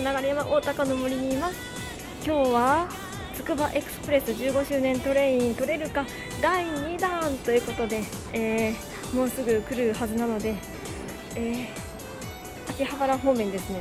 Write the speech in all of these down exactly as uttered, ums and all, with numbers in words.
川流山大鷹の森にいます。今日はつくばエクスプレスじゅうごしゅうねんトレイン取れるかだいにだんということで、えー、もうすぐ来るはずなので、えー、秋葉原方面ですね。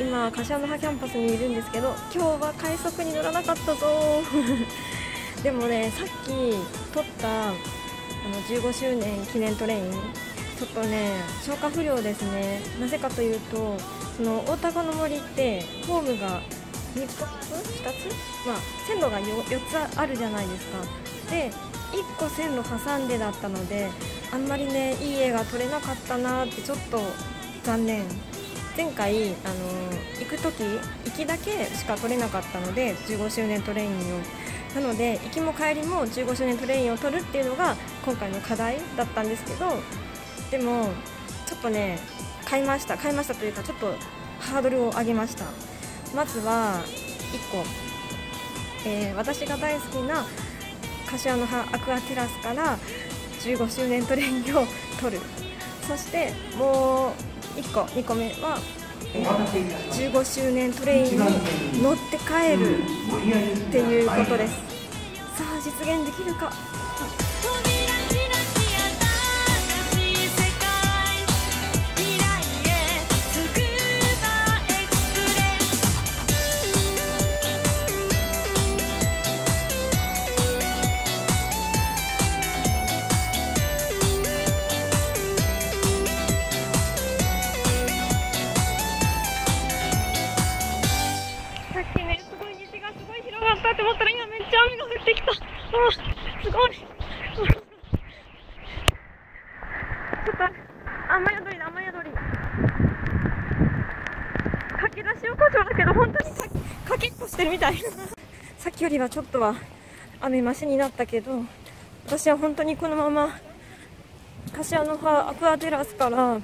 今、柏の葉キャンパスにいるんですけど、今日は快速に乗らなかったぞでもね、さっき撮ったあのじゅうごしゅうねん記念トレイン、ちょっとね、消化不良ですね。なぜかというと、その大鷹の森ってホームがにつ、ふたつ、まあ、線路が よっつあるじゃないですか。で、いっこ線路挟んでだったので、あんまりね、いい絵が撮れなかったなーって、ちょっと残念。前回、あのー、行くとき行きだけしか取れなかったのでじゅうごしゅうねんトレインを、なので行きも帰りもじゅうごしゅうねんトレインを取るっていうのが今回の課題だったんですけど、でもちょっとね買いました買いましたというか、ちょっとハードルを上げました。まずはいっこ、えー、私が大好きな柏の葉アクアテラスからじゅうごしゅうねんトレインを取る。そしてもういっこ、にこめは、えー、じゅうごしゅうねんトレインに乗って帰るっていうことです。さあ実現できるか。すごい。ちょっと雨宿りだ、雨宿り。書き出し横丁だけど本当にかけっこしてるみたいさっきよりはちょっとは雨マシになったけど、私は本当にこのまま柏の葉アクアテラスから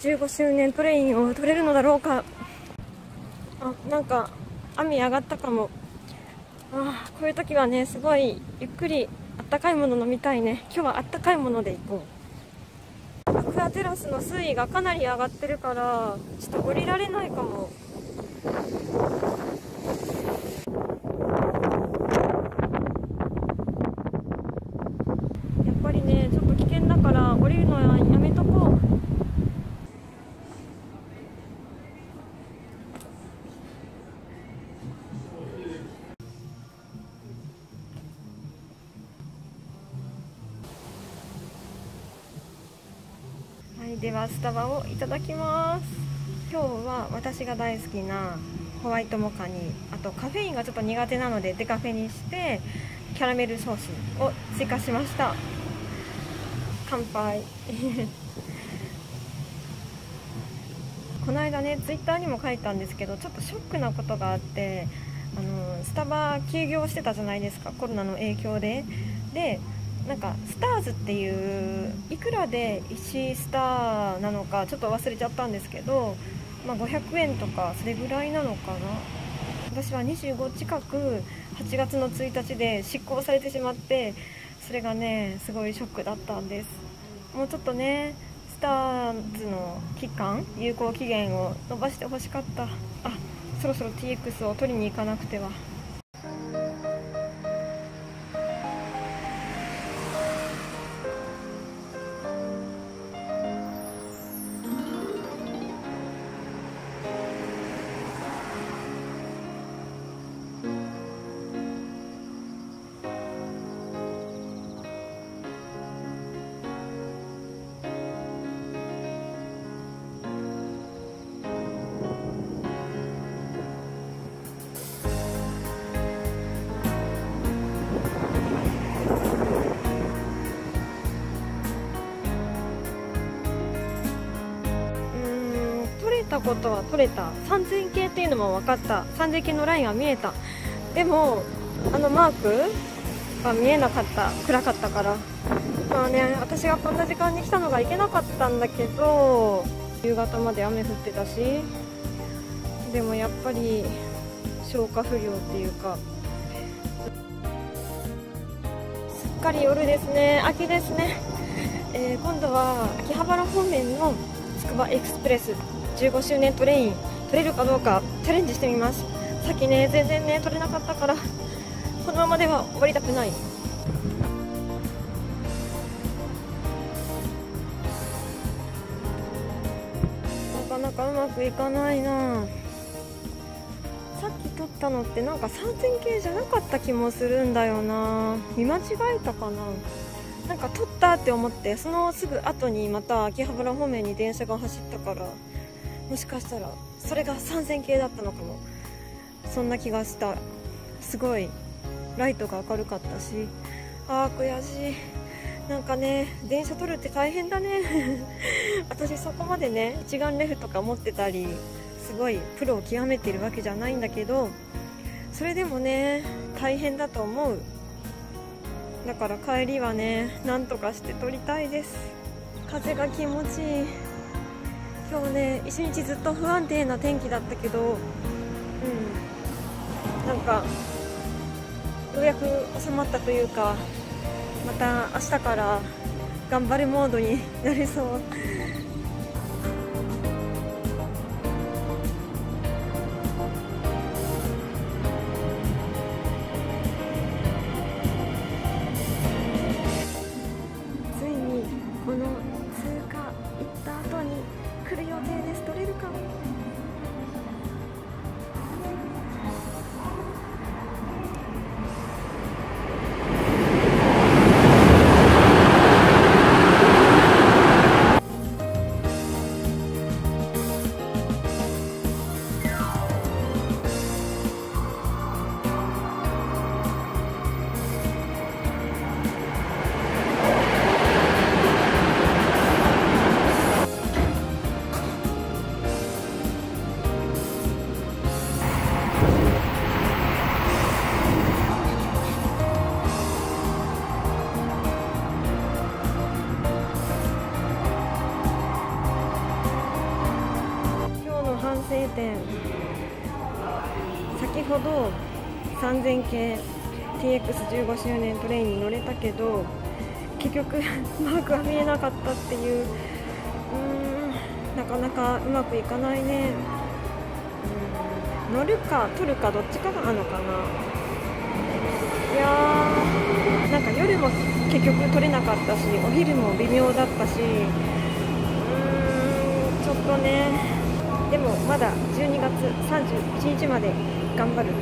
じゅうごしゅうねんトレインを取れるのだろうか。あ、なんか雨上がったかも。ああ、こういう時はね、すごいゆっくりあったかいもの飲みたいね。今日はあったかいもので行こう。アクアテラスの水位がかなり上がってるからちょっと降りられないかも。やっぱりね、ちょっと危険だから降りるのはやめとこう。ではスタバをいただきます。今日は私が大好きなホワイトモカに、あとカフェインがちょっと苦手なのでデカフェにして、キャラメルソースを追加しました。乾杯この間ねツイッターにも書いたんですけど、ちょっとショックなことがあって、あのスタバ休業してたじゃないですか、コロナの影響で。でなんかスターズっていういくらでいちスターなのかちょっと忘れちゃったんですけど、まあ、ごひゃくえんとかそれぐらいなのかな。私はにじゅうご近くはちがつのついたちで執行されてしまって、それがねすごいショックだったんです。もうちょっとねスターズの期間有効期限を伸ばしてほしかった。あ、そろそろ ティーエックス を取りに行かなくては。たことは取れた、さんぜんけいっていうのも分かった、さんぜんけいのラインは見えた。でもあのマークが見えなかった、暗かったから。まあね、私がこんな時間に来たのがいけなかったんだけど、夕方まで雨降ってたし、でもやっぱり消化不良っていうか、すっかり夜ですね、秋ですね、えー、今度は秋葉原方面のつくばエクスプレスじゅうごしゅうねんトレイン取れるかどうかチャレンジしてみます。さっきね全然ね取れなかったから、このままでは終わりたくない。なかなかうまくいかないな。さっき取ったのってなんかさんぜんけいじゃなかった気もするんだよな。見間違えたかな。なんか取ったって思って、そのすぐ後にまた秋葉原方面に電車が走ったから、もしかしたらそれがさんぜんけいだったのかも、そんな気がした。すごいライトが明るかったし、あー悔しい。なんかね電車取るって大変だね私そこまでね一眼レフとか持ってたり、すごいプロを極めているわけじゃないんだけど、それでもね大変だと思う。だから帰りはねなんとかして撮りたいです。風が気持ちいい。今日ね一日ずっと不安定な天気だったけど、うん、なんかようやく収まったというか、また明日から頑張るモードになれそう先ほどさんぜんけい ティーエックスじゅうごしゅうねんトレインに乗れたけど、結局マークは見えなかったっていう、うーんなかなかうまくいかないね。うん、乗るか取るかどっちかがあるのかな。いやーなんか夜も結局取れなかったし、お昼も微妙だったし、うーんちょっとね。でもまだじゅうにがつさんじゅういちにちまで頑張る。